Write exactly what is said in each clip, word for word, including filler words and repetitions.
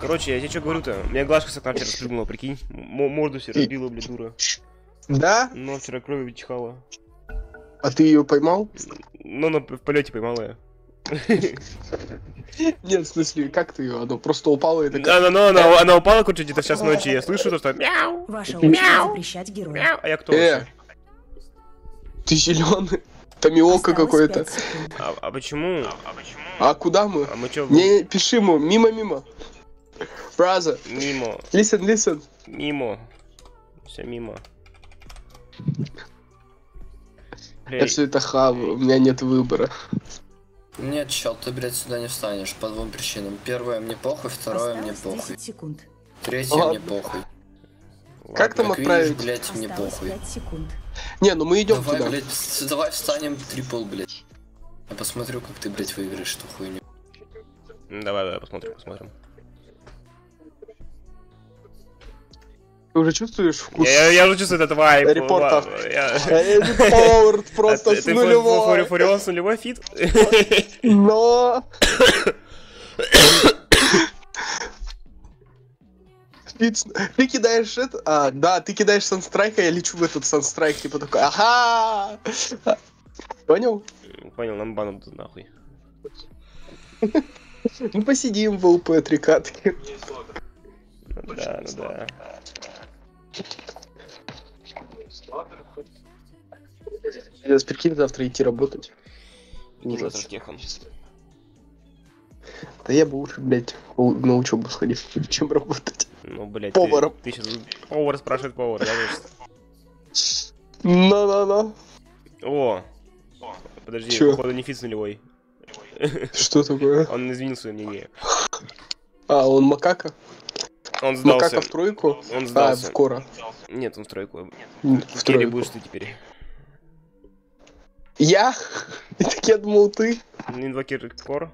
Короче, я тебе что говорю-то? У меня глазка с окна вчера спрыгнула, прикинь. Морду себе разбила, блядь, дура. Да? Но вчера кровью чихала. А ты ее поймал? Ну, она в полете поймала я. Нет, в смысле, как ты ее? Она просто упала и такая... Она, она, она упала, короче, где-то сейчас ночи, я слышу то, что... Мяу! Ваша очередь запрещать героя. А я кто вообще? Ты зеленый. Тамиока какой-то. А, а почему? А почему? А куда мы? А мы чё? Не пиши ему, мимо-мимо. Фраза. Мимо. Listen, listen. Мимо. Все мимо. Я все это хаваю, у меня нет выбора. Нет, чел, ты, блядь, сюда не встанешь по двум причинам. Первое, мне похуй, второе, мне похуй. Третье, мне похуй. Как там отправить? Блядь, мне похуй. Не, ну мы идем туда. Блядь, давай встанем трипл, блядь. Я посмотрю, как ты, блядь, выиграешь эту хуйню. Давай, давай, посмотрим, посмотрим. Ты уже чувствуешь вкус? Я, я, я уже чувствую этот вайп. Репортов. Репорт просто с нулевой. Фурион с нулевой фит. Но... Ты кидаешь это, а, да, ты кидаешь санстрайк, а я лечу в этот санстрайк, типа такой, ага, понял? Понял, нам баном тут нахуй. Ну посидим в ЛП три катки. Ну да, ну да. Сейчас прикинь, завтра идти работать. Ужас с кехом. Да я бы лучше, блядь, на учебу сходил, чем работать. Ну, блядь, поваром. Ты, ты сейчас... Повар спрашивает повар, да, значит? На-на-на. О. Подожди, чё? Походу не фит с нулевой. Что такое? Он изменил свое мнение. А, он макака? Он сдался. Макака в тройку? Он сдался. А, в кора. Нет, он в тройку. Нет, в тройку. Или будешь ты теперь? Я? И так я думал ты. Инвокер кор?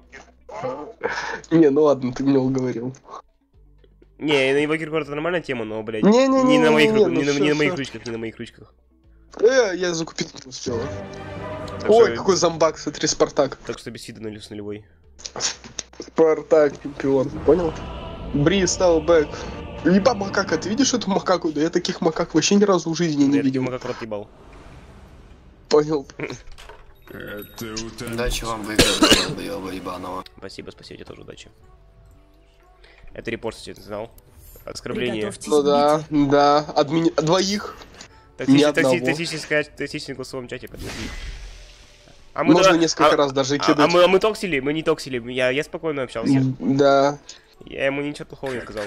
Не, ну ладно, ты меня уговорил. Не, на инвокер это нормальная тема, но, блядь, не, не, не, не на моих, не, не, ну, не, не на моих ручках, не на моих ручках. Э, я закупил не успела. Так ой, что... какой зомбак, смотри, Спартак. Так что без фида нулю с нулевой. Спартак, чемпион, понял? Бри, стал бэк. Еба макака, ты видишь эту макаку? Да я таких макак вообще ни разу в жизни не видел. Я таких макак рот ебал. Понял. Удачи вам выиграть, долбоёба ебаного. Спасибо, спасибо, тебе тоже удачи. Это репорт, я не знал. Оскорбление. Ну да, да. Админи... Двоих. Токсичный голосовом чате подожди. А мы можно несколько раз даже кидать. А мы, а мы токсили, мы не токсили. Я, я спокойно общался. Да. Я ему ничего плохого не сказал.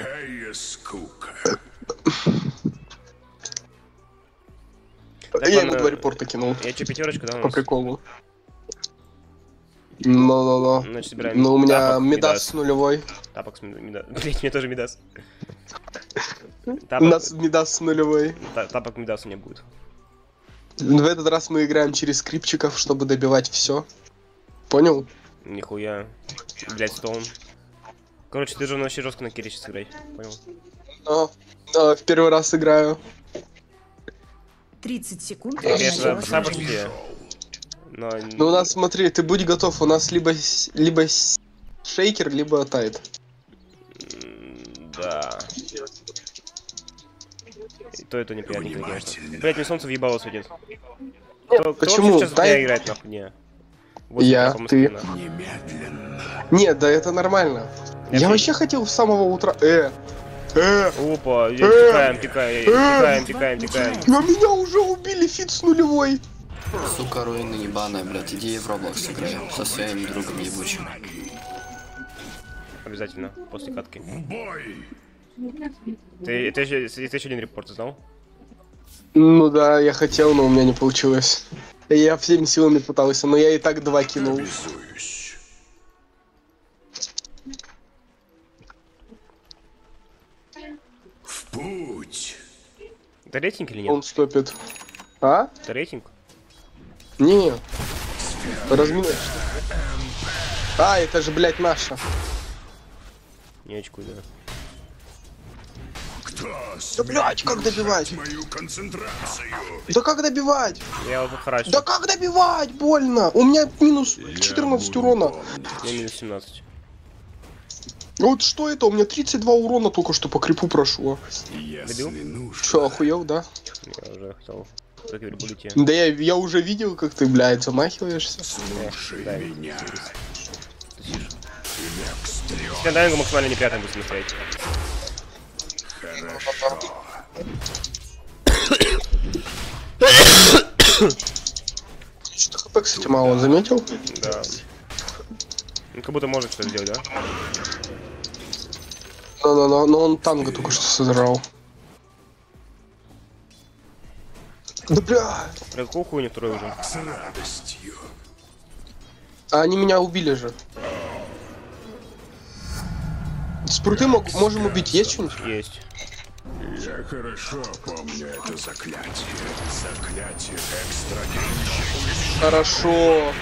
Я ему два репорта кинул. Я че, пятерочку дал? По приколу. Но-но-но. Ну у меня Мидас с нулевой. Тапок с Мидас. Блять, мне тоже Мидас. У нас Мидас с нулевой. Тапок Мидас у меня будет. В этот раз мы играем через скрипчиков, чтобы добивать все. Понял? Нихуя. Блять, стоун. Короче, ты же вообще жестко на кире сейчас играть. Понял? Но в первый раз играю. тридцать секунд. Но... Ну у нас, смотри, ты будь готов, у нас либо, либо шейкер, либо тайт. Да. И то это неприятно, конечно. Блять, мне солнце въебало светит. Кто, почему? Кто Дай... играть, нахуй? Не. Вот я, ты. Немедленно. Не, да это нормально. Я, я вообще хотел с самого утра... Э. Э. Опа, э. Текаем, текаем, текаем, текаем, текаем. Но меня уже убили, фит с нулевой. Сука, руины ебаная, блядь, иди в Роблокс играем со своим другом ебучим. Обязательно, после катки. Бой! Ты, ты, еще, ты еще один репорт знал? Ну да, я хотел, но у меня не получилось. Я всеми силами пытался, но я и так два кинул. Обязуюсь. В путь! Это рейтинг или нет? Он стопит. А? Это рейтинг? Не, разминать. А, это же, блядь, наша. Не очкуй, да. Да, блядь, как добивать? Да как добивать? Я его харачу. Да как добивать? Больно. У меня минус четырнадцать урона. Я минус семнадцать. Вот что это? У меня тридцать два урона только что по крипу прошло. Че, охуел, да? Я уже хотел. Да я, я уже видел, как ты, блядь, замахиваешься. Слушай да, меня. Я дайвингу максимально неприятно будет смотреть. Что-то хп, кстати, мало, заметил? Да. Ну, как будто может что-то сделать, да? Да-да-да, но он танго только что сожрал. Да бля! Какую хуйню второй уже? С радостью. А они меня убили же. Спруты мог, можем убить, есть что-нибудь? Есть. Я хорошо помню это заклятие. Заклятие экстрадиции. Хорошо.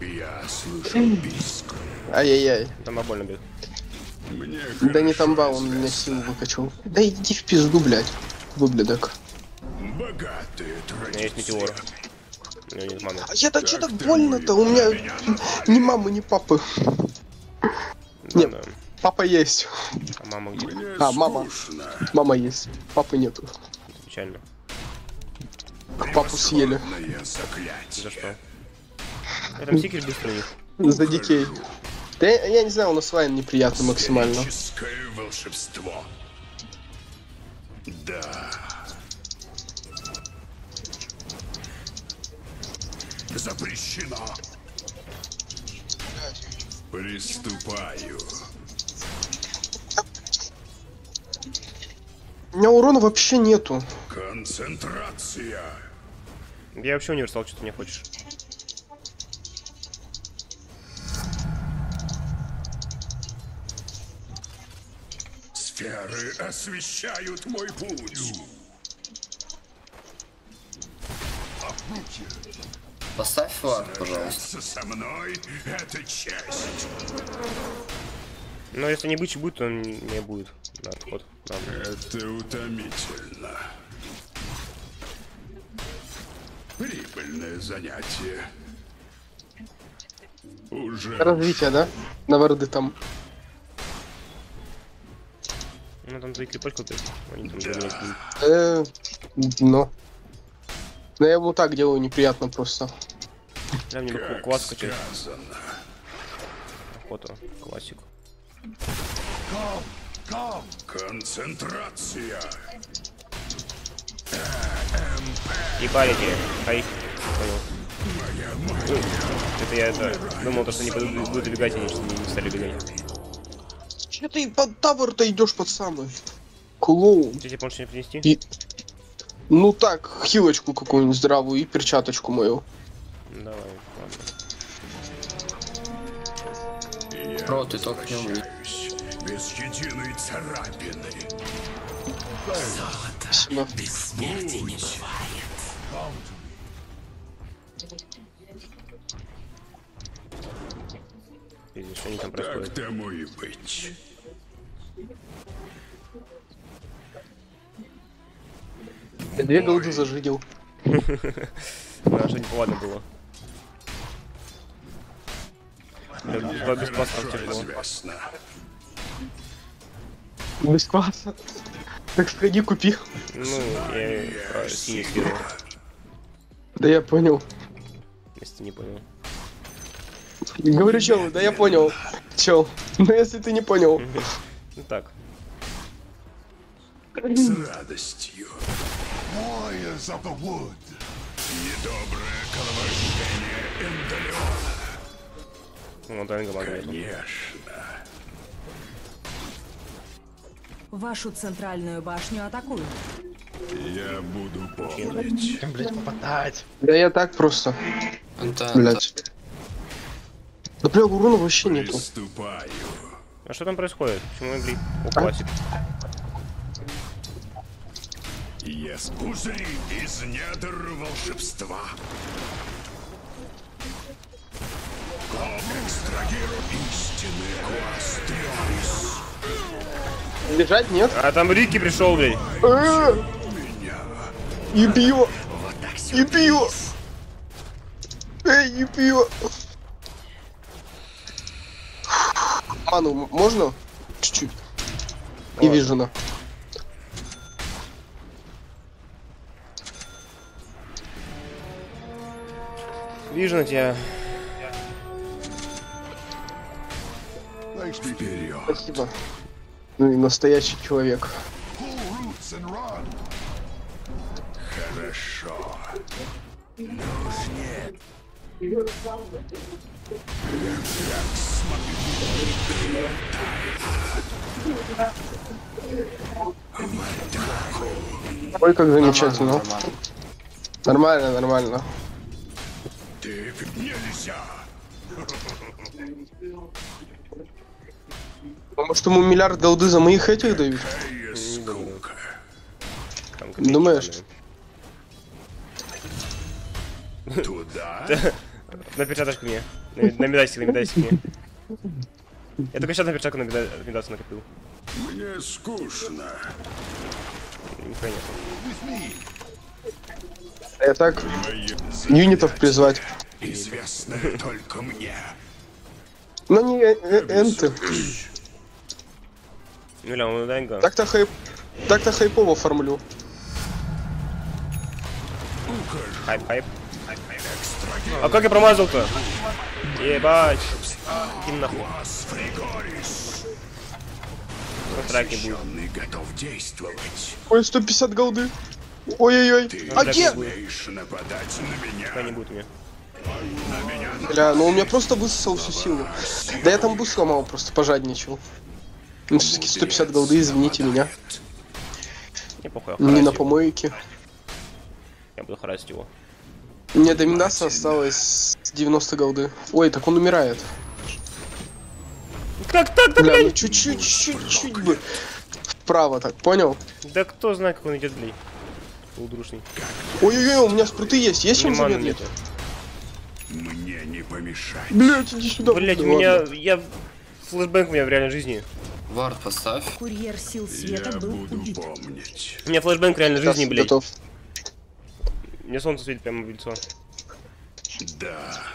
Я слышу писк. Ай-яй-яй. Там больно бьет. Да не тамба, он меня силу выкачал. Да иди в пизду, блядь. Выблядок. Богатые традиции. У меня есть метеор. У меня нет мамы. А я так что так больно-то? У меня ни мамы, ни папы. Нет, папа есть. А мама где? А, мама. Мама есть. Папы нету. Это печально. Папу съели. За что? Я там сикер быстро них. За детей. Да я, я не знаю, у нас лайн неприятно максимально. Волшебство. Да. Запрещено. Приступаю. У меня урона вообще нету. Концентрация. Я вообще универсал, что ты не хочешь. Сферы освещают мой путь. Поставь флаг, пожалуйста. Со мной это честь. Но если не бычий будет, он не будет. На отход. Это утомительно. Прибыльное занятие. Уже. Развитие, да? На варды там. Ну там твои крипочки, они там делают. Эээ, но. Но я его так делаю неприятно просто. Да, мне бы класс качать. Охота, классик. Концентрация. И парики. Ай. Понял. Это я это думал, то, что они будут убегать, они не стали бегать. Че ты под тавер-то идешь под самый? Клоун. Ты тебе помочь мне принести? И... Ну так, хилочку какую-нибудь здравую и перчаточку мою. Давай, ладно. Про, ты только не умеешь. Без единой царапины. Золото. Без смерти не бывает. Что они там происходит? Так тому и быть. Ты две голды зажидел. Да, что неповадно было. Два без класса тяжело. Без класса? Так сходи, купи. Ну, я синий скинул. Да я понял. Если не понял. Говорю, чел, да я понял. Чел, но если ты не понял. Ну так. С радостью. Warriors of the Wood. Недоброе коловождение Эндалиона. Конечно. Вашу центральную башню атакуют. Я буду помнить. Чем, блядь, попадать? Да я так просто. Блядь. Да бля, урона вообще нету. А что там происходит? Почему я, блин, классик? Я спузри из недр волшебства. Как экстрагирую истины класс Триорис. Лежать нет? А там Рики пришел, блядь. И бью. И бью. Эй, и бью. Ману можно? Чуть-чуть. Не вижу на. Вижу на тебя. Спасибо. Ну и настоящий человек. Хорошо. Ой, как замечательно. Нормально, нормально. нормально, нормально. Ты нельзя. Может, ему миллиард голды за моих этих дают? Думаешь? Туда? На перчаточку мне. На медасик, на медасик мне. Я только сейчас на перчатку на медасу накопил. Мне скучно. Конечно. Я так... Юнитов призвать. Известно только мне. Ну не энты. Так-то хайп... Так-то хайпово фармлю. Хайп, хайп. А как я промазал-то? Ебать. И нахуй. Ой, сто пятьдесят голды. Ой-ой-ой. А где? Бля, ну он меня просто высосал всю силу. Да я там бы сломал, просто пожадничал. Ну все-таки сто пятьдесят голды, извините меня. Не на помойке. Я буду харасить его. Мне до Миндаса осталось девяносто голды. Ой, так он умирает. Как так-то, блядь? Ну, чуть-чуть, чуть-чуть бы. Вправо так, понял? Да кто знает, как он идет, блядь. Полудрушный. Ой-ой-ой, у меня спруты есть. Есть чем забегать? Мне не помешать. Блядь, иди сюда. Блядь, у меня... Я... Флэшбэнк у меня в реальной жизни. Вард поставь. Курьер сил света был убит. У меня флэшбэнк в реальной жизни, блядь. Готов. Мне солнце светит прямо в лицо. Да.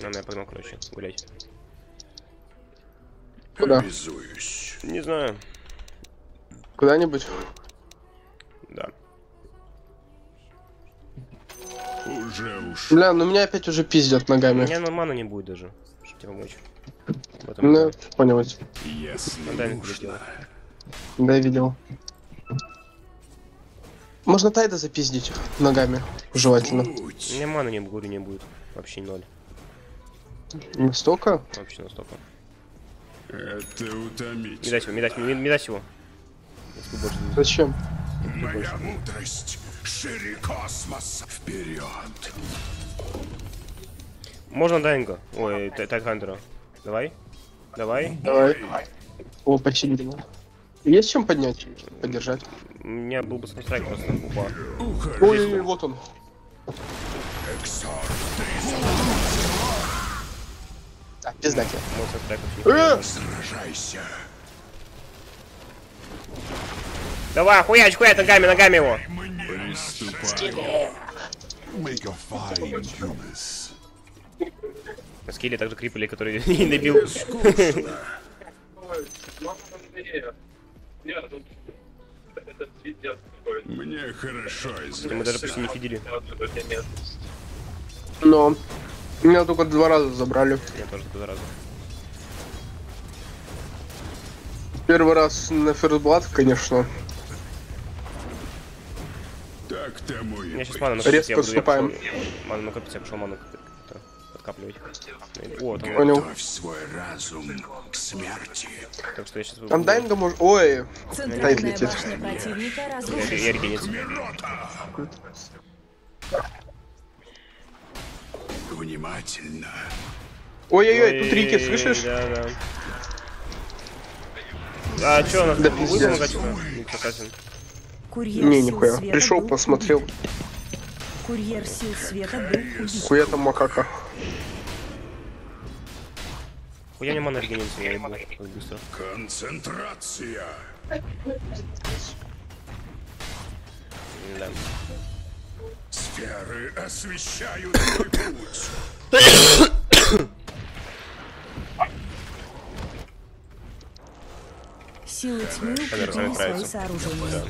Ладно, я погнал, короче, гулять. Куда? Не знаю. Куда-нибудь? Да. Уже уж. Бля, ну меня опять уже пиздят ногами. У меня на ману не будет даже, чтобы тебе помочь. Ну, понял. Да, видел. Можно тайда запиздить ногами, желательно. Мне маны не буду, не будет. Вообще ноль. Настолько? Вообще настолько. Это утомить. Медать его, медать, медать его. Зачем? Моя мудрость шире космос. Вперед. Можно Дайнга? Ой, Тайдхантера. Давай. Давай. Давай. О, почти не дал. Есть чем поднять? Поддержать? У меня был бы страйк просто. Ой, вот он. А, пизда тебе. Сражайся. Давай, хуяч, хуяч, ногами, ногами его. Скилли также крипали, которые не добил. Мне хорошо известно. Мы даже почти не фидели. Но меня только два раза забрали. Я тоже два раза. Первый раз на ферзблат, конечно. Так тому и я сейчас ману накопить. Резко вступаем. Ману накопить, я пошел ману подкапливать. О, там понял. Свой разум к смерти. Так что я сейчас... Там Дайнга может... Ой, Тайд летит. Я регенец. Внимательно. Ой-ой-ой, тут Рики, слышишь? Да, да. А чё, она да пиздец. Не, нихуя. Пришел, посмотрел. Курьер сил света был. Хуя там макака. Хуя не мана регенерится, я ебал. Концентрация. Да. Сферы освещают мой путь. Силы тьмы укрепили свои сооружения.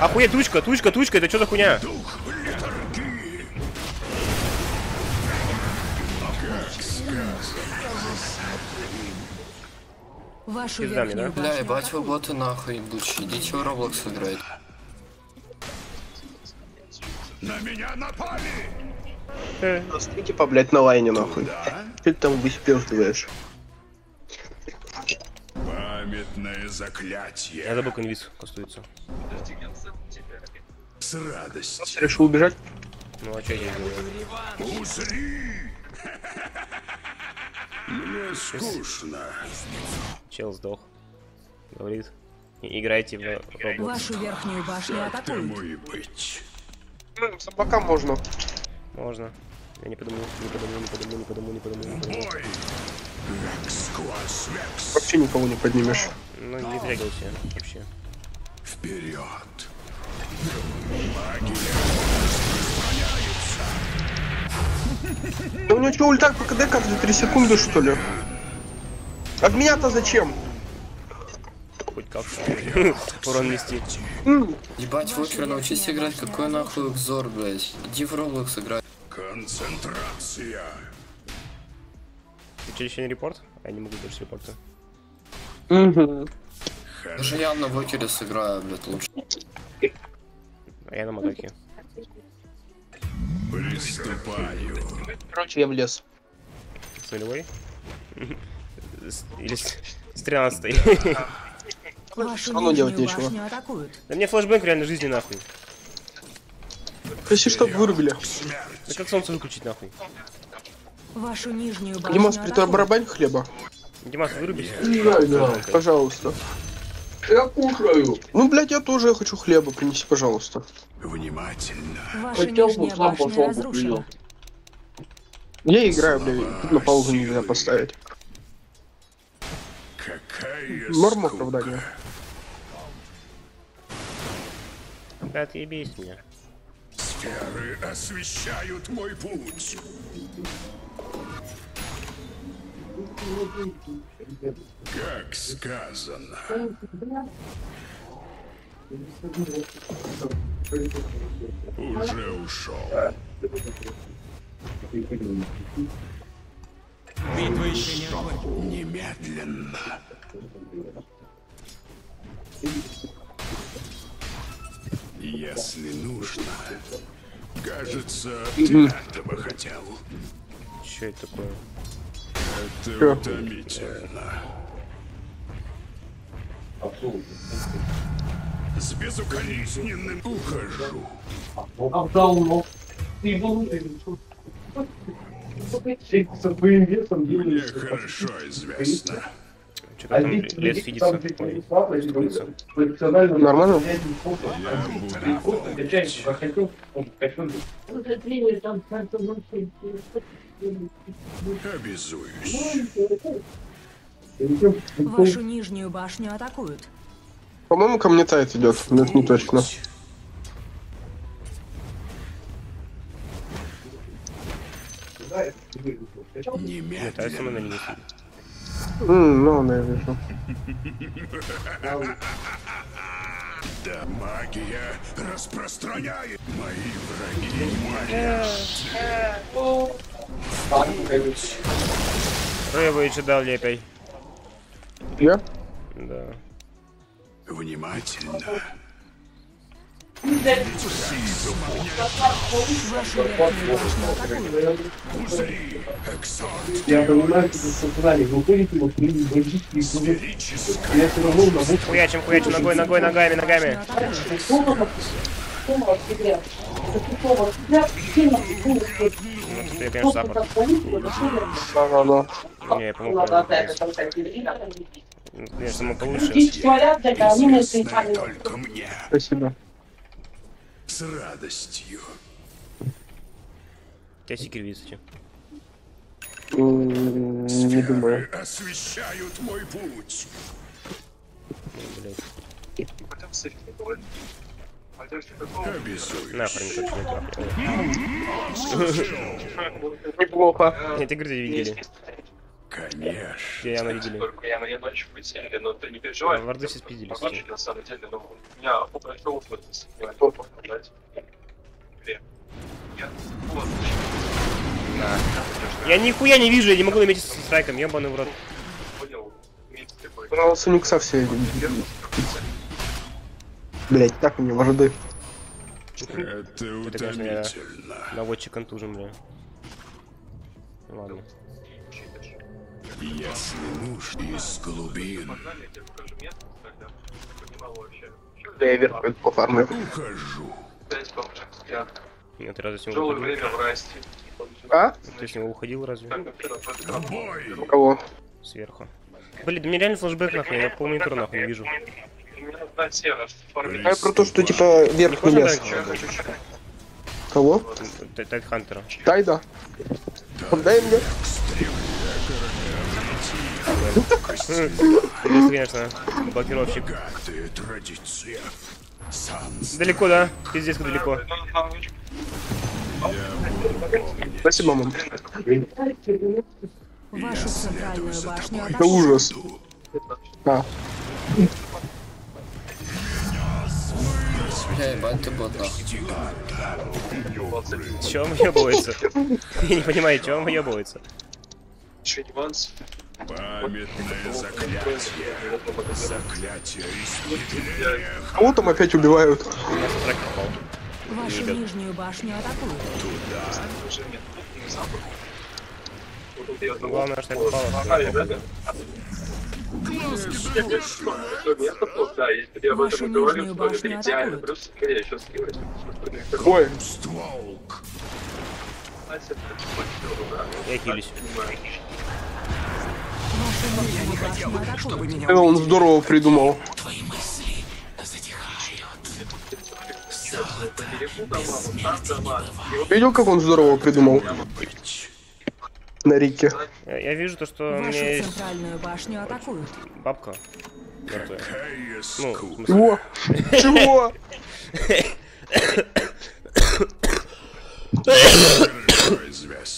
Охуеть, тучка, тучка, тучка, это что за хуйня? Вашу верхнюю, да? Бля, ебать вы боты нахуй идущие, идите в Roblox играть. На меня напали! Э. Стрики по, блядь, на лайне нахуй. Ты там выспертываешь. Памятное заклятие. Я забыл конвиз, кастуется. С радостью. Решил убежать? Ну а че я делаю? Узри! Мне скучно. Чел сдох. Говорит, играйте в Roblox. Вашу верхнюю башню атакуют. Ну, собакам можно. Можно. Я не подумал, не подумал, не подумал, не подумал, не подумал, не подумал. Вообще никого не поднимешь. Ну, не трягайся вообще. Вперед. Да у него что, ульта по КД каждые три секунды, что ли? От меня-то зачем? Хоть как-то урон нести. Ебать, Вокер, научись играть, какой нахуй взор, блядь. Иди в Roblox играй. Концентрация. Ты что, еще не репорт? Я не могу больше репорта. Угу. Даже я на Вокере сыграю, блядь, лучше. А я на Макаке. Приступаю. Короче, я в лес. С нулевой? Или с тринадцатой? Оно делать нечего. Да мне флешбэк реально жизни нахуй. Прости, чтоб вырубили. Да как солнце выключить нахуй? Вашу нижнюю башню. Димас, притор барабань хлеба. Димас, вырубись. Да, да, пожалуйста. Я кушаю. Ну, блядь, я тоже хочу хлеба, принеси, пожалуйста. Внимательно. Хотел бы сам пошел бы принял. Я играю, блядь, тут на паузу нельзя поставить. Норма оправдания. Да отъебись меня. Сферы освещают мой путь. Как сказано. Уже ушел. Битва еще не окончена. Немедленно. Если нужно. Кажется, ты этого хотел. Че это такое? Это утомительно. С безукоризненным ухожу. Мне хорошо известно. Что-то там лес сидится. Нормально? Я буду работать. Обязуюсь. Вашу нижнюю башню атакуют. По-моему, ко мне тает идет. Нет, не точно. Немедленно. Ммм, ну, я вижу. Да, магия распространяет мои враги. Рыбычи дал лепей. Я? Да. Внимательно. Я понимаю, что создали выходите, вот мы не бандитские кубы. Хуячим, хуячим, ногой, ногой, ногами, ногами. Я, конечно, саппорт. Не, я помог. Конечно, мы получше. Известны только мне. Спасибо. С радостью. Тебя секир височек. Не думаю. Освещают мой путь. Неплохо. Я тебя видели. Конечно. Я наебили. Я на ночь вытянули, но ты не переживай. Варды все спидились. На самом деле, но у меня попросил уходить. Кто повторять? Где? Я. Вот. Я нихуя не вижу, я не могу наметиться с страйком, ебаный в рот. Понравился Люкса все. Блять, так мне вожды. Это утомительно. Наводчик контужен, бля. Ладно. Если нужно из глубин. Да я верху по фарме. Ухожу. Нет, разве с него уходил? А? Ты с него уходил разве? У кого? Сверху. Блин, да мне реально флешбэк нахуй, я полминуту нахуй не вижу. А про то, что типа верх не лез. Кого? Тайдхантера. Тайда. Дай мне. Это, конечно, блокировщик. Далеко, да? Пиздец, как далеко. Спасибо, мам. Вашу центральную башню обошли. Это ужас. Да. Бля, ебать, ты бот, нахуй. Чё он въебывается? Я не понимаю, чё он въебывается. Памятное заклятие. Заклятие истребления. Кого там опять убивают? Вашу нижнюю башню атакуют. Туда. Главное, что я попал. Вашу нижнюю башню атакуют. Ой, стволк. Я хилюсь. Он здорово придумал. Твои мысли затихают. Видел, как он здорово придумал? На Рике. Я, я вижу то, что вашу мне центральную башню атакуют. Бабка. Какая скука. Ну, чего?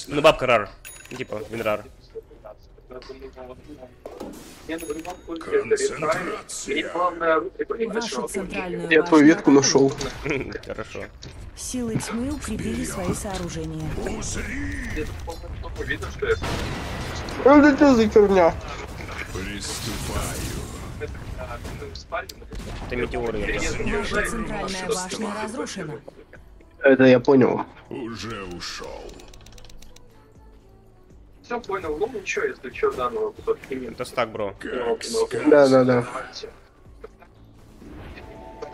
Ну бабка рар. Типа винрар. Я твою ветку нашел. Хорошо. Силы тьмы укрепили свои сооружения. Это что за херня? Это метеоры. Ваша центральная башня разрушена. Это я понял. Уже ушел. Все понял, ну ничего, если что данного будет химия. Это стак, бро. Да, да, да.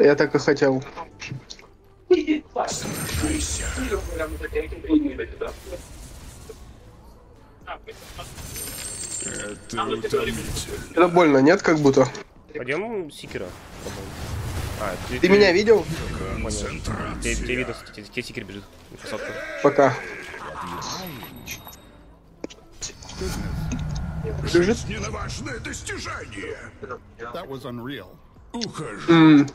Я так и хотел. Сражайся. Это утомительно. Это больно, нет, как будто? Пойдем Сикера. А, ты, ты меня видел? Тебе видно, тебе Сикер бежит. Пока. Жизненно важное достижение. Ухожу.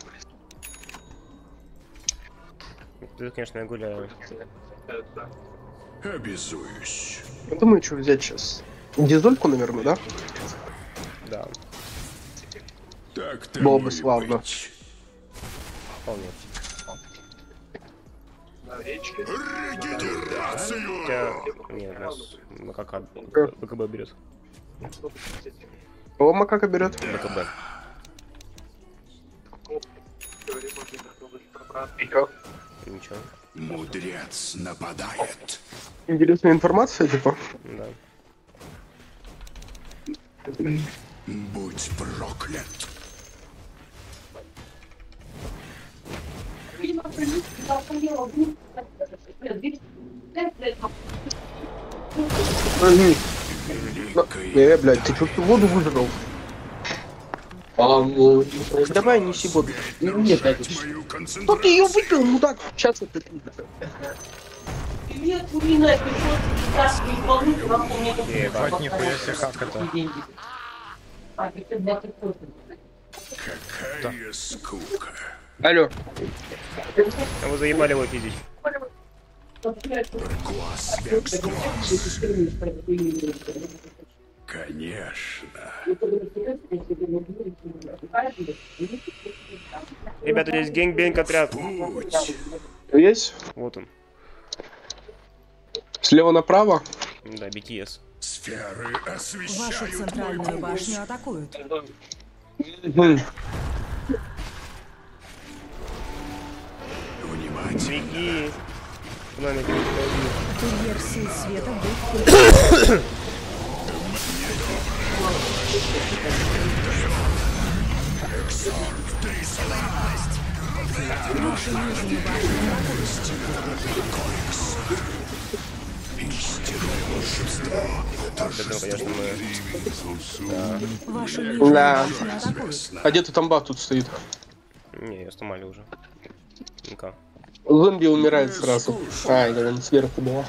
Ты, конечно, я гуляю. Обязуюсь. Я думаю, что взять сейчас. Дизольку, наверное, да? Да. Так-то было бы славно. Вполне. Нет, нас макака. БКБ берет. Кого макака берет? БКБ. Ничего. Мудрец нападает. Интересная информация, типа. Да. Будь проклят. Э, блядь, ты чё-то воду выжрал? Давай неси воду. Нет, что ты ее выпил, мудак? Сейчас это нет, умина, это что-то. Ебать, нихуя себе, как это? Какая скука. Алло. Вы заебали его пиздить. Конечно. Ребята, здесь гэнг-бэнг отряд. Есть? Вот он. Слева направо? Да, би ти эс. Сферы освещают. Вашу центральную башню атакуют. Беги. Да. А где-то там бах тут стоит. Не, я сломали уже. Ну-ка. Зомби умирает сразу. А, это не сверху было.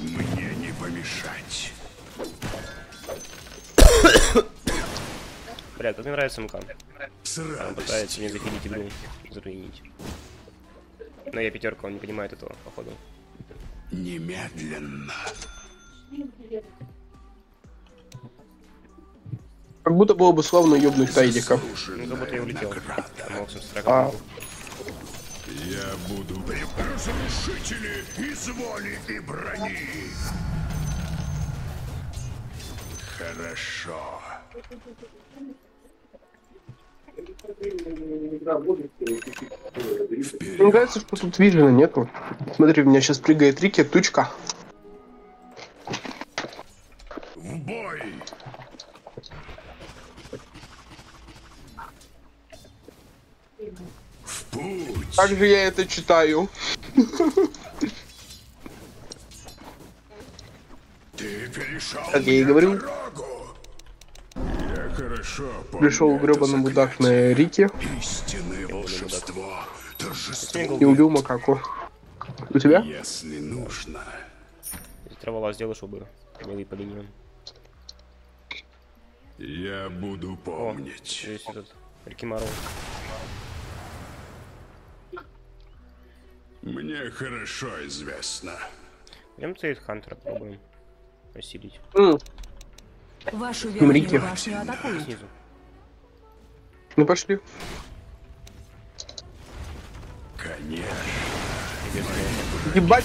Мне не помешать. Бля, тут мне нравится МК. Он пытается не заходить игру, заруинить. Но я пятерка, он не понимает этого, походу. Немедленно. Как будто было бы славно ёбнуть тайдика. Ну, как будто я улетел. А. Я буду разрушители из воли и брони. Хорошо. Мне кажется, что тут вижена нету. Смотри, у меня сейчас прыгает Рики, тучка. В бой! Как же я это читаю? Ты перешел. Как я и говорю. Я хорошо пришел гребаный мудак на Рике. И убил макаку. У тебя? Если нужно. Травала сделай, чтобы милый полинен. Я буду помнить. О, этот рикимару. Мне хорошо известно. Прям цвет Хантера пробуем посилить. Mm. Вашу верхнюю башню атакуют. Ну пошли. Конечно. Ебать.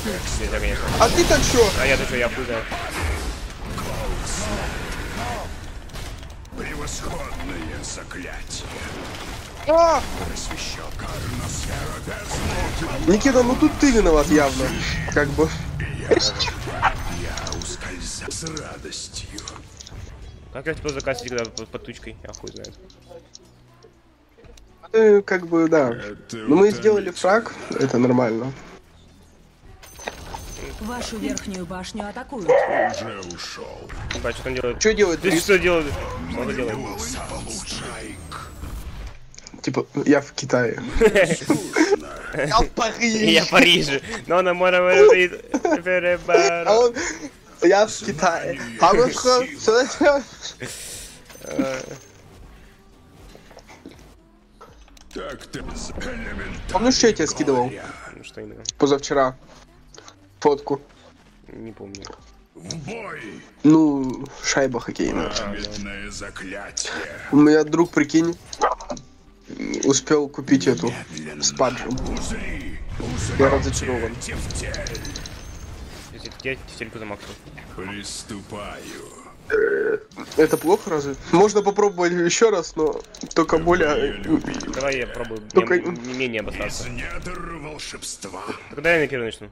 А ты-то чё? А я-то чё, я пуда. Превосходное заклятие. А! Никита, ну тут ты виноват явно, как бы. Я, я ускользал с радостью. Как я тебя закасить когда под, под тучкой? Я хуй знает. Э, как бы, да. Но мы сделали фраг, это нормально. Вашу верхнюю башню атакуют. Уже ушел. Ебать, что он делает? Что делает? Ты что делает? Что делает? Типа, я в Китае. Я в Париже. Я в Париже. Но на море говорит. Я в Китае. Хорошо. Помнишь, что я тебя скидывал? Позавчера. Фотку. Не помню. Ну, шайба хоккейная. У меня друг, прикинь, успел купить эту с паджем. Я разочарован. Я тельку замаксил. Приступаю. Это плохо разве? Можно попробовать еще раз, но только более... Давай я пробую, только... не, не менее обосраться. Когда я на первый начну?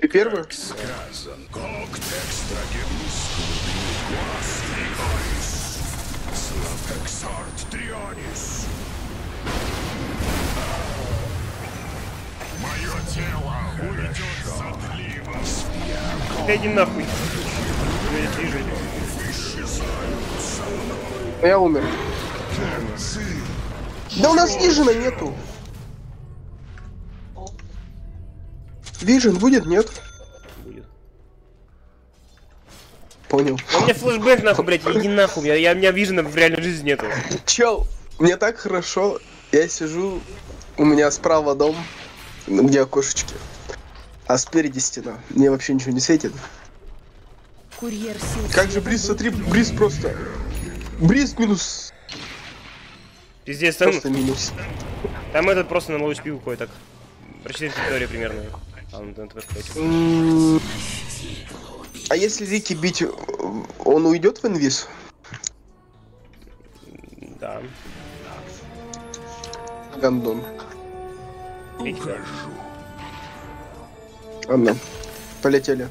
Ты первый? Эксорт Трионис. Мое тело уйдет сотливо. Я иди нахуй. Я умер. Да у нас вижена нету. Вижен будет, нет? Понял. У меня флешбэк нахуй, блядь, иди нахуй, я, я, у меня вижена в реальной жизни нету. Чел, мне так хорошо, я сижу, у меня справа дом, где окошечки. А спереди стена. Мне вообще ничего не светит. Курьер сил. Как же Бриз, смотри, Бриз просто. Бриз минус. Пиздец, там... просто минус. Там этот просто на малую спилку кое-так. Прочитай территорию примерно. А, ну, там, там, а если Рики бить, он уйдет в инвиз? Да. Гандон. Ухожу. Ладно, полетели.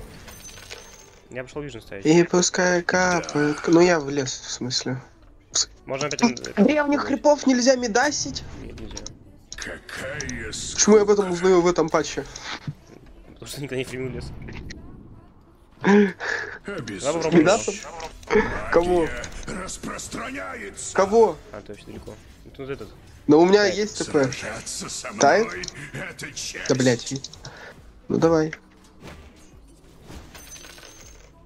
Я пошел вижу стоять. И пускай капает. Да. Ну я влез, в смысле. Можно опять... Древних крипов нельзя медасить. Нет, нельзя. Какая... Почему я об этом узнаю в этом патче? Потому что никогда не фригнул лес. Медасом? Кого? Кого? А, то есть далеко. Тут этот. Но у меня есть ТП. Тайм? Да, блядь. Ну давай.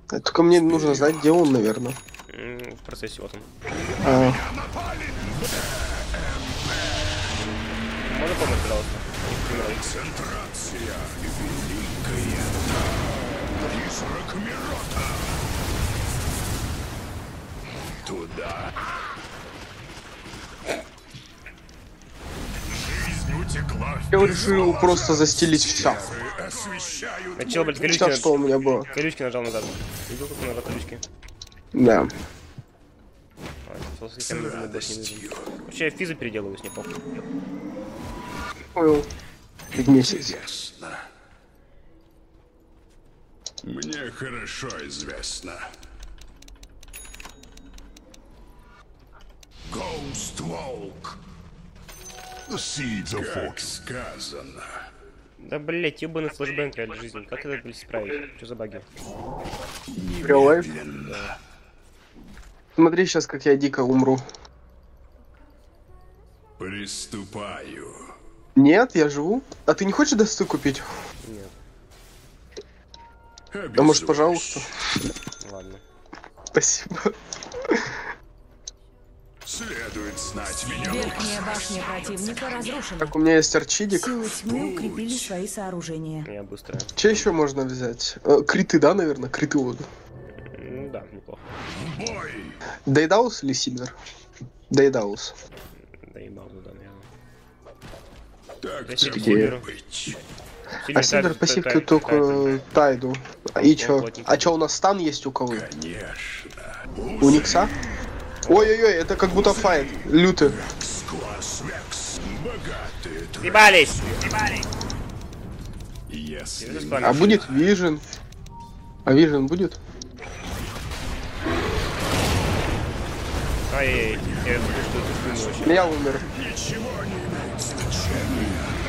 Только мне нужно знать, где он, наверное. В процессе вот он. А. Можно помочь, пожалуйста? Туда. Я решил просто застелить в шаг. А чел, блядь, колючки нажал, что у меня было? Колючки нажал назад. Видел, как нажал колючки? Да. Вообще я физы переделываю с ней, помню. Понял. Известно. Мне хорошо известно. Ghost Walk. Как сказано. Да блять, ебаный флешбэнк реально жизни. Как это, блядь, исправить? Что за баги? Немедленно. Смотри сейчас, как я дико умру. Приступаю. Нет, я живу. А ты не хочешь досты купить? Нет. Обязуюсь. Да может, пожалуйста. Ладно. Спасибо. Следует знать меня. Верхняя башня противника разрушена. Так, у меня есть арчидик. Силы тьмы укрепили свои сооружения. Я быстро. Че еще можно взять? Э, криты, да, наверное? Криты воду. Ну да, неплохо. Бой! Дейдаус или Сильвер? Дейдаус. Дейдаус, да, наверное. Так, Сильвер. А Сильвер пассивки только Тайду. И чё? А чё, у нас стан есть у кого? Конечно. У Никса? Ой-ой-ой, это как будто файт, лютый. Ебались! Yes. А будет вижен? А вижен будет? Ай-яй, я умер.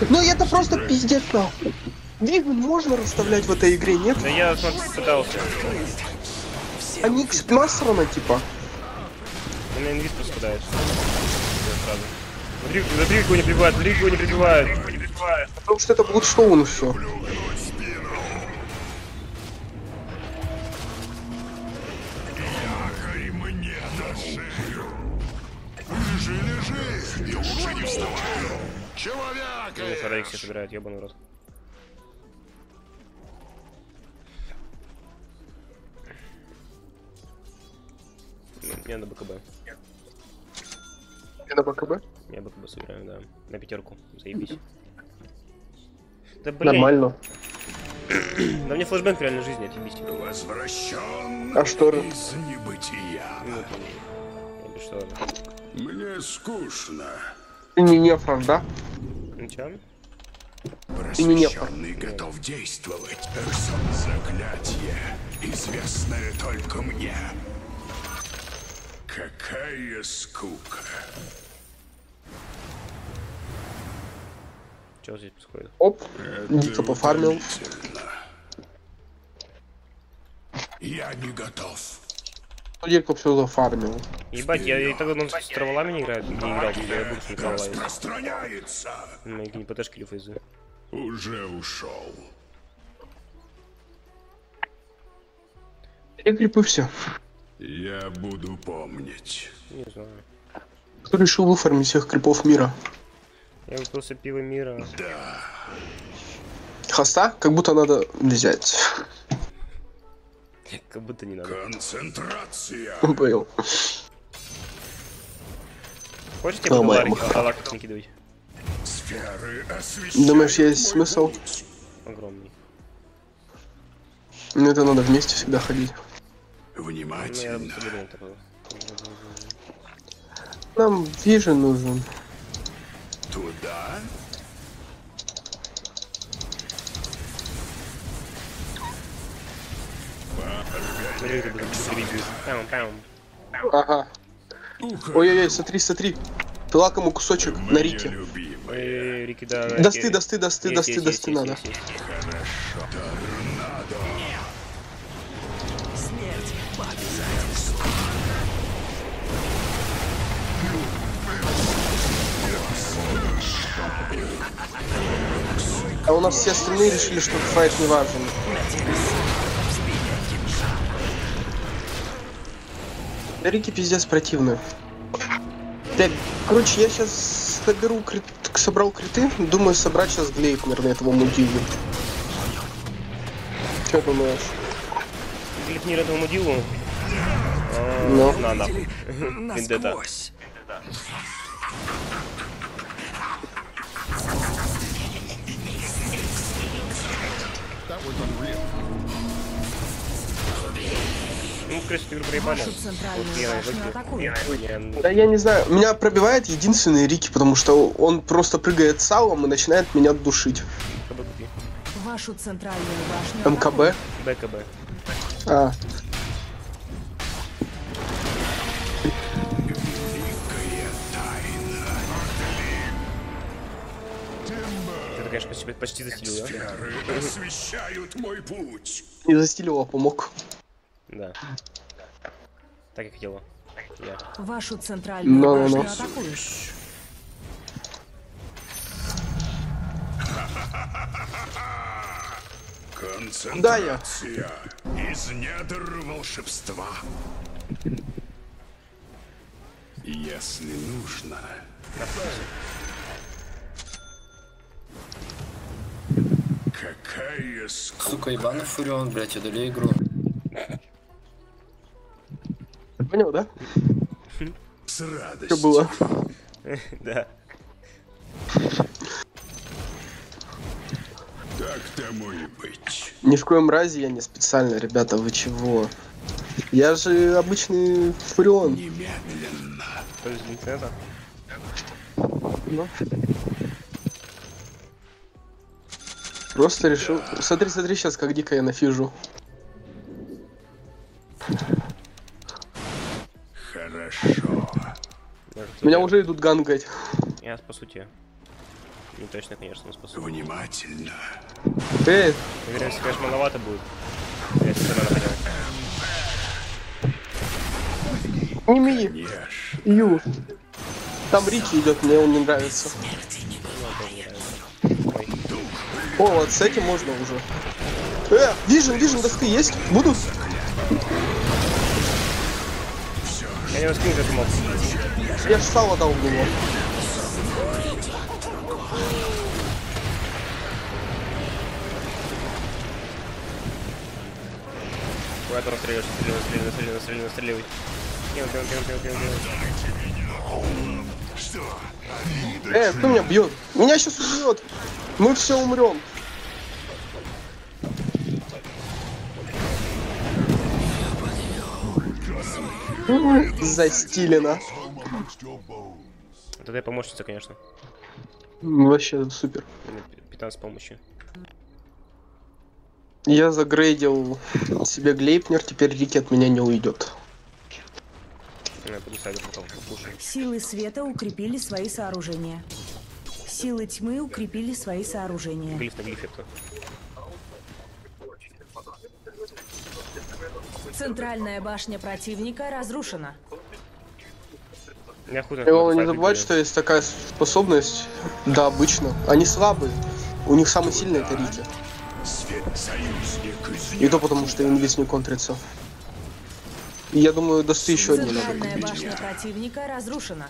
Ну это просто пиздец, нахуй. Двигун можно расставлять в этой игре, нет? Да я пытался. Они экспласраны, типа. На инвиз просто падает. Смотри, смотри, его не прибивают, смотри, его не прибивают. Потому что это блудстоун все. Лежи, лежи, и лучше не вставай. Человека! Мне фарайк все собирают, ебаный рот. Я на БКБ. Я на БКБ? Я БКБ собираю, да. На пятерку. Заебись. Да, блин. Нормально. Да мне флешбэнк в реальной жизни, отъебись. Возвращен. А что же? Из небытия. Ну, или что же? Мне скучно. Ты не нефрон, да? Ничем? Просвещенный готов действовать. Заклятие, известное только мне. Какая скука. Что здесь происходит? Оп, дико пофармил. Я не готов. Только все зафармил. Ебать, я и тогда он с траволами не играет, не играл, когда я был с Николаем. Распространяется. Мои гнипотешки лифейзы. Уже ушел. Я крипы все. Я буду помнить. Не знаю. Кто решил выформить всех крипов мира? Я выпился пиво мира. Да. хоста, как будто надо взять. Как будто не надо. Концентрация. Понял. Хочешь тебе галактики накидывать? Думаешь, есть смысл? Огромный. Ну это надо вместе всегда ходить. Внимательно. Нам вижу нужен. Туда? Ага. Ой-ой-ой, смотри, смотри. Пила кому кусочек на Рике. Досты, досты, досты, досты, досты надо. А у нас все остальные решили, что файт не важен. Рики пиздец противную. Так, короче, я сейчас соберу крит... собрал криты, думаю собрать сейчас глейк, наверное, этого мудилу. Че думаешь? Глейпнир этого мудилу? Ну, на, на. Насквозь. Ну, крышу игру проебали. Да я не знаю, меня пробивает единственный Рики, потому что он просто прыгает салом и начинает меня душить. Вашу центральную башню. МКБ? БКБ. А. Конечно, почти, почти застелил, да? Не застелил, а помог. Да. Так и хотела. Я. Вашу центральную no, башню no, no. атакуешь. Концентрация из недр волшебства. Если нужно. Какая скука. Сука, ебанов фурион, блять, удали игру. Понял, да? С радостью. Что было? Да. Так тому и быть. Ни в коем разе я не специально, ребята, вы чего? Я же обычный фурион. Немедленно. То есть не это? Ну. Просто решил. Да. Смотри, смотри, сейчас как дико я нафижу. Хорошо. Меня уже идут гангать. Я спасу тебя. Не точно, конечно, но спасу. Внимательно. Эй! Уверен, что, конечно, маловато будет. Я не ми. Ю. Там Рики идет, мне он не нравится. О, вот с этим можно уже. Э, вижен, вижен, доски есть? Будут? Я не раскинул, как мог. Я ж сало дал в него. Куда ты расстреливаешь? Расстреливай, расстреливай, расстреливай, расстреливай. Э, кто меня бьет? Меня сейчас убьет! Мы все умрем. Застилено. Это помощница, конечно. Вообще супер. пятнадцать помощи. Я загрейдил себе глейпнер, теперь Рики от меня не уйдет. Силы света укрепили свои сооружения. Силы тьмы укрепили свои сооружения. Глиф на глифе. Центральная башня противника разрушена. Я не забывай, что есть такая способность. Да, обычно. Они слабые. У них самые сильные это Рики. И то потому, что инвиз не контрится. И я думаю, досты еще одни надо купить. Центральная башня противника разрушена.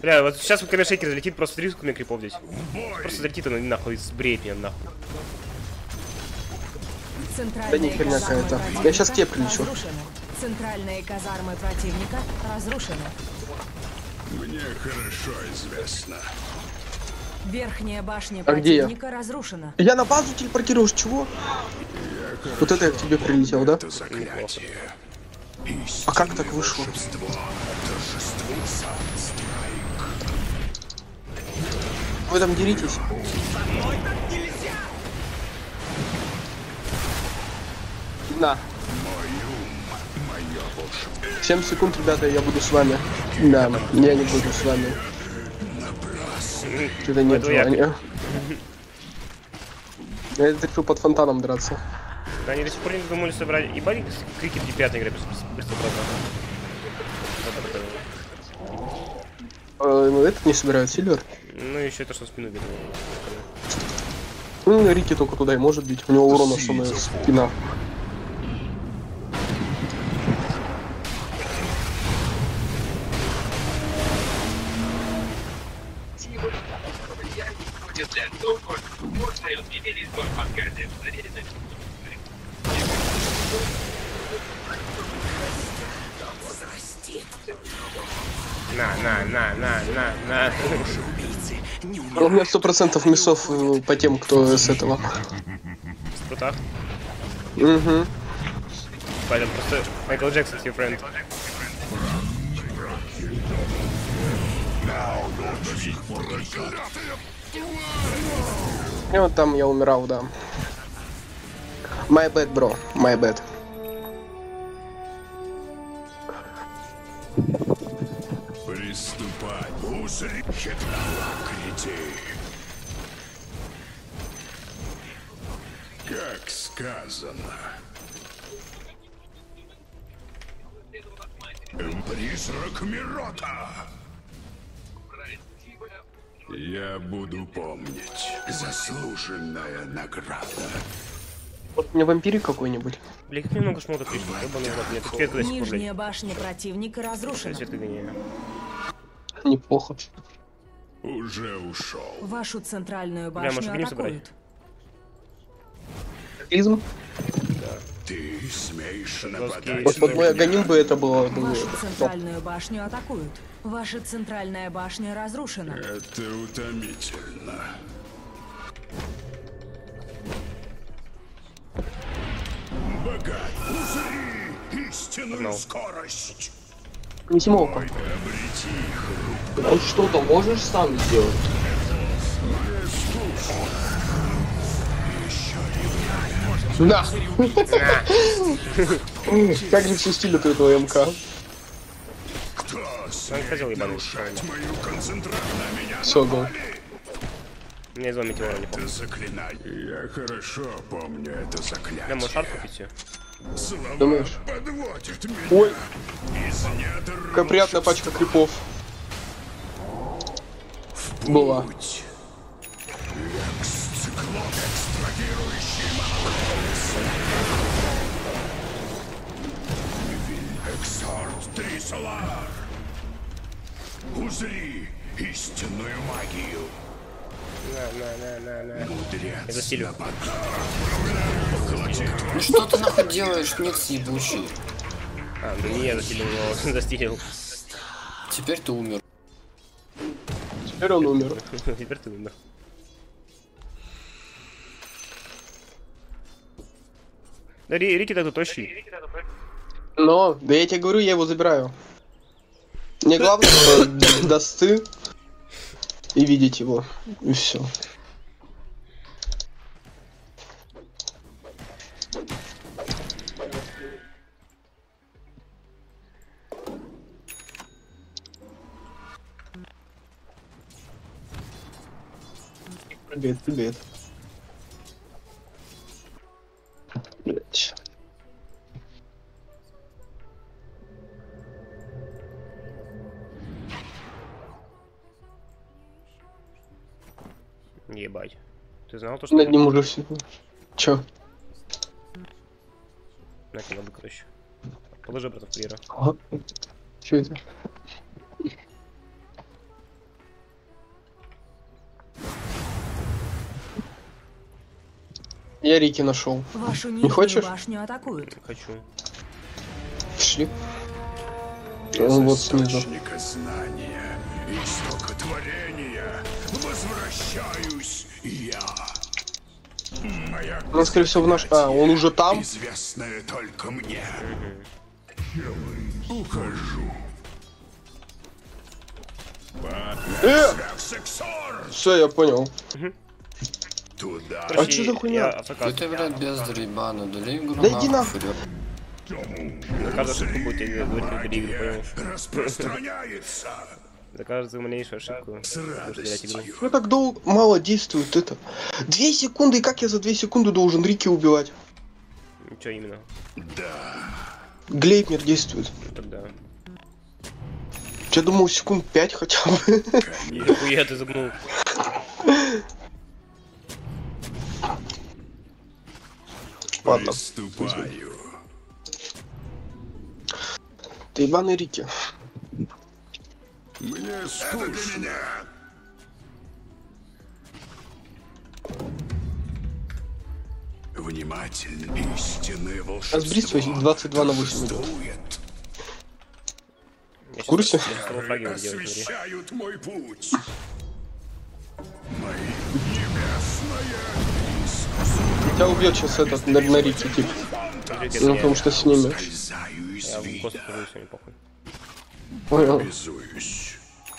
Бля, вот сейчас вот камешейкер залетит, просто три секунды крипов здесь. Просто залетит он нахуй, сбрепья нахуй. Да не херня какая-то. Я сейчас тебе прилечу. Центральные казармы противника разрушены. Мне хорошо известно. Верхняя башня а противника я? разрушена. Я на базу телепортируешь, чего? Я вот это я к тебе прилетел, да? А как так вышло? Вы там деритесь? На. семь секунд, ребята, я буду с вами. Да, я не буду с вами. Что-то нет желания. Я решил под фонтаном драться. Да, они до сих пор не думали собрать. И барик крикет и пятый игры быстро продал. Ну этот не собирают, Сильвер. Ну еще это что спину бьет. Ну Рики только туда и может бить. У него урона самая спина. На, на, на, на, на, на. У меня сто процентов миссов по тем, кто с этого. Спутах? Угу. Поэтому просто Майкл Джексон, your friend. И вот там я умирал, да. My bad, bro. My bad. Приступай, мусорь, четверок летей. Как сказано. Призрак Мирота. Я буду помнить. Заслуженная награда. Вот мне вампирик какой-нибудь. Блин, немного шмоток пишет. Нижняя башня противника разрушена. Неплохо. Уже ушел. Вашу центральную башню атакуют. Изм? Да. Ты смеешь нападать. Вот под мой агоним бы это было. Вашу центральную башню атакуют. Ваша центральная башня разрушена. Это утомительно. Богат, узри истинную скорость. Не смог. Вот что-то можешь сам сделать. Да. Как же все стили ты этого МК? Он хотел ебануть. Все, гол. Мне звонит его не помню. Я хорошо помню это заклятие. Да, можешь шарф купить ее? Думаешь? Ой. Какая приятная пачка крипов. Была. Узри истинную магию. На-на-на-на-на. Это Сильвер. Ну что ты нахуй делаешь, микс ебучий? А, ну не я застилил его, застилил. Теперь ты умер. Теперь он умер. Теперь ты умер. Да Рики-то тут тощий. Но, да я тебе говорю, я его забираю. Мне главное досты и видеть его. И все. Привет, привет. Блять. Ебать. Ты знал то, что... Над ним уже все. Чё? На-ка, надо короче. Положи, брата, в клира. Чё это? Я Рики нашел. Вашу не хочешь? Башню атакуют. Хочу. Шли. Вот источника знания, истока творения, возвращаюсь я. Моя... Он, скорее всего, в наш... А, он уже там? Известное только мне. Я ухожу. Э! Все, я понял. Туда. А что за хуйня? Это, блядь, без дребана, удали игру. Да иди нахуй. Кажется, что будет я говорю, распространяется. За каждую малейшую ошибку. Ну так долго мало действует это. Две секунды, и как я за две секунды должен Рики убивать? Что именно? Да. Глейпнер действует. Тогда. Я думал секунд пять хотя бы. Нихуя ты загнул. Ладно. Ты ебаный Рики. Мне скучно. Внимательно, истинное волшебство. Разбрисывай двадцать два на восемь. В курсе? Освещают мой путь. Тебя убьет сейчас этот на Рики тип. Ну потому что с ними. Понял.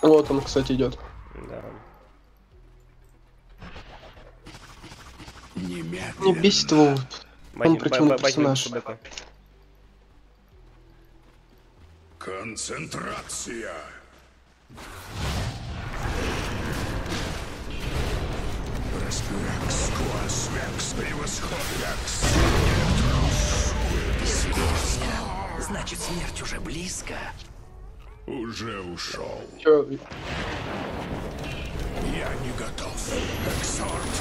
Вот он, кстати, идет. Да. Не бесит его. Он противный персонаж. Концентрация. Расплекс, квас, превосходно. Значит, смерть уже близко. Уже ушел. Чё? Я не готов. Эксорт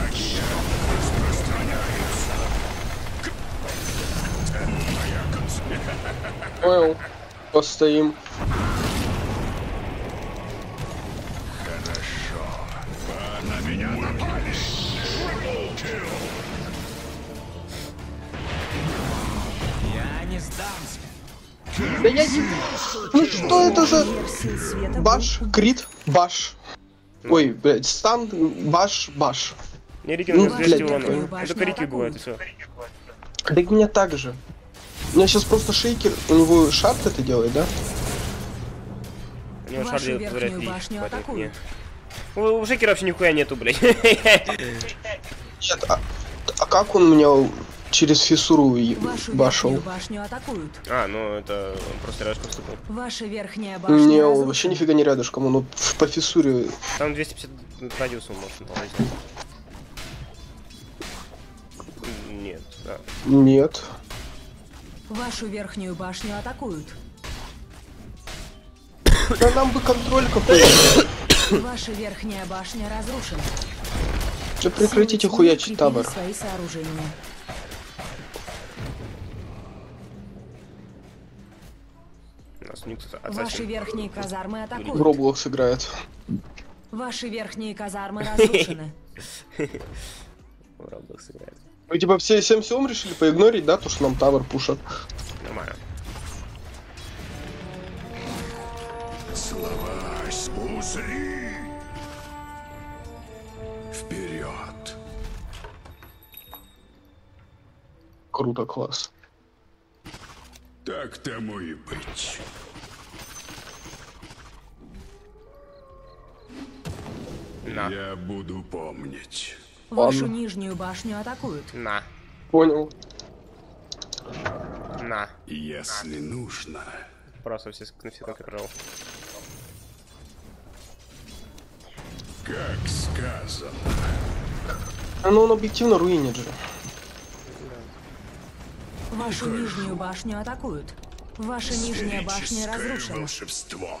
магия распространяется. Моя конспирация. Понял. Постоим. Хорошо. Вы на меня напали. Я не сдамся. Да я не... Ну что это за... Баш, крит, баш. Ой, блядь, стан, баш, баш. Не, Рики, ну, блядь, это Рики бывает, и все. Да у меня так же. У меня сейчас просто шейкер, у него шарт это делает, да? У него шарт делает, говорят, Рики. У шейкера вообще нихуя нету, блядь. Нет, а, а как он меня... Через фиссуру башел. А, ну это просто рядышком ступил. Ваша верхняя башня. Не, он вообще нифига не рядышком, он по фиссуре. Там двести пятьдесят радиусов можно положить. Нет, да. Нет. Вашу верхнюю башню атакуют. Да нам бы контроль какой-то. Ваша верхняя башня разрушена. Да прекратите хуячить табор. Ваши верхние казармы атакуют. В Роблокс сыграет. Ваши верхние казармы разрушены. В Роблокс играет. Мы типа все семь-семь решили поигнорить, да? То, что нам тавер пушат. Нормально. Словась, пузри! Вперед! Круто, класс. Так тому и быть. На. Я буду помнить. Вашу Он... нижнюю башню атакуют. На. Понял. На. Если На. нужно. Просто все навсегда крыл. Как сказано. А ну он объективно руинит же. Вашу Хорошо. нижнюю башню атакуют. Ваша нижняя башня разрушена. Волшебство.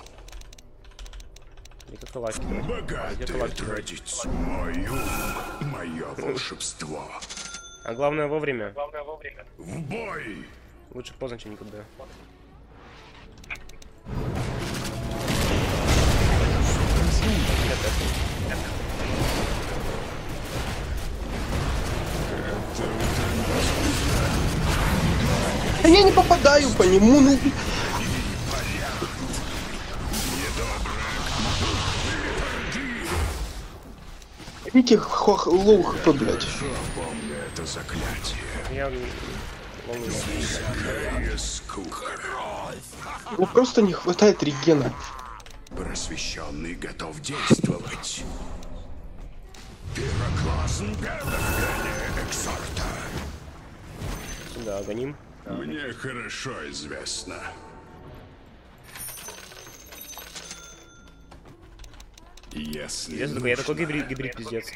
Богатые тратить мою, мое волшебство. А главное вовремя. Главное вовремя. В бой. Лучше поздно, чем никуда. А я не попадаю по нему, ну... Рики хох лоу хп, блядь. Ну просто не хватает регена. Просвещенный готов действовать. Пироклазм вдохновения эксорта. Да, гоним. Мне хорошо известно. Если я нужно... такой гибрид, гибрид пиздец.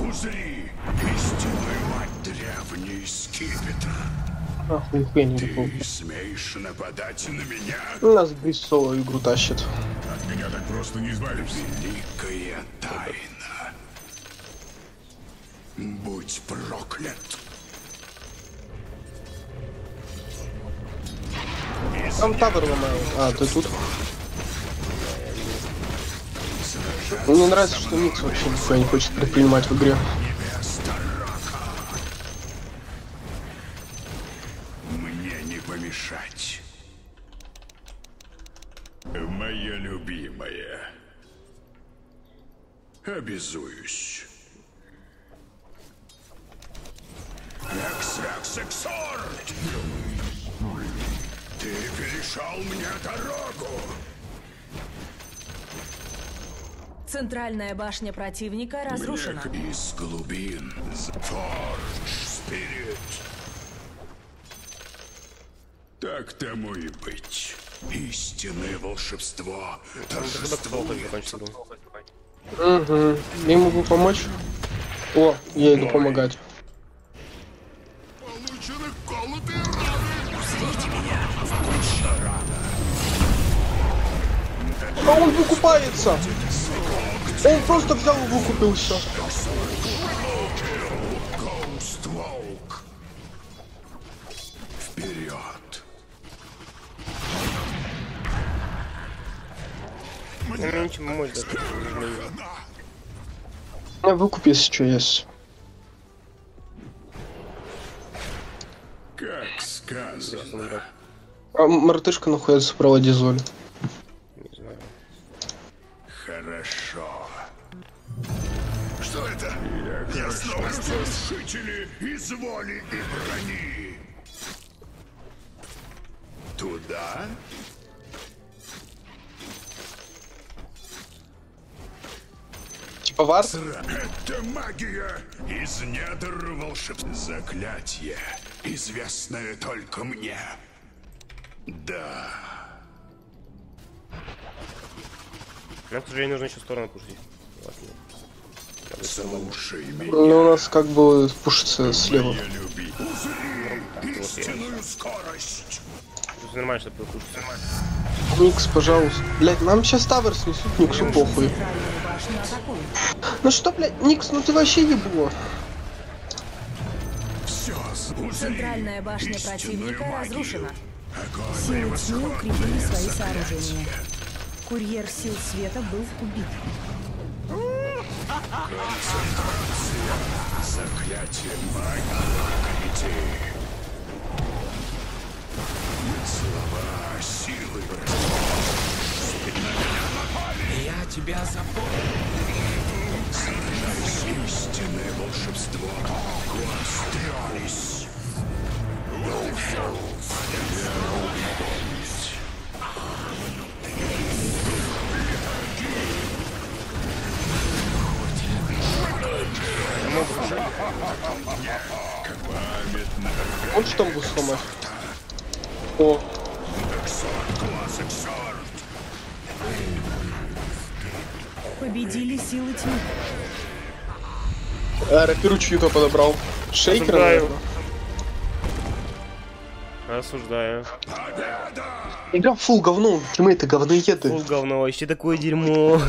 Узри истинную мать древней скипетра. Ах, ты не смеешь нападать на меня? У нас без соло игру тащит. От меня так просто не избавишься. Великая тайна. Будь проклят. Там табор ломают. А, ты тут? Мне нравится, что Микс вообще ничего не хочет предпринимать в игре. Мне не помешать. Моя любимая. Обязуюсь. Экс-экс-эксорт! Ты перешел мне дорогу! Центральная башня противника разрушена. Мне из глубин Forge Spirit. Так тому и быть. Истинное волшебство торжествует. Угу. Я могу помочь? О, я иду помогать. Получены колоты раны. Пустите меня. А он выкупается. Он просто взял и выкупил все. Вперед. Я выкупил, что есть. Как сказано. А мартышка находится в проводе золи. Хорошо. Что это? Я, Я снова здесь. Жители из воли и брони. Туда? Типа вас? Это магия из недр волшебства. Заклятие, известное только мне. Да. Нам, к сожалению, нужно еще сторону пушить. Слушай меня. Ну, у нас как бы пушится слева. Нормально, чтобы пушиться. Никс, пожалуйста. Блять, нам сейчас тавер снесут, Никсу похуй. Ну что, блять, Никс, ну ты вообще ебло. Центральная башня противника разрушена. Силы тьмы укрепили свои сооружения. Курьер сил света был убит. Концентрация. Заклятие магии. Слова силы. Я тебя запомнил. Сражались истинное волшебство. Вострялись. Он что там будет сломать? О! Победили силы тьмы. А, рапиру чью-то подобрал. Шейкер, наверное. Осуждаю. Игра фул говно, тиммейты говноеды. Фул говно, вообще такое дерьмо.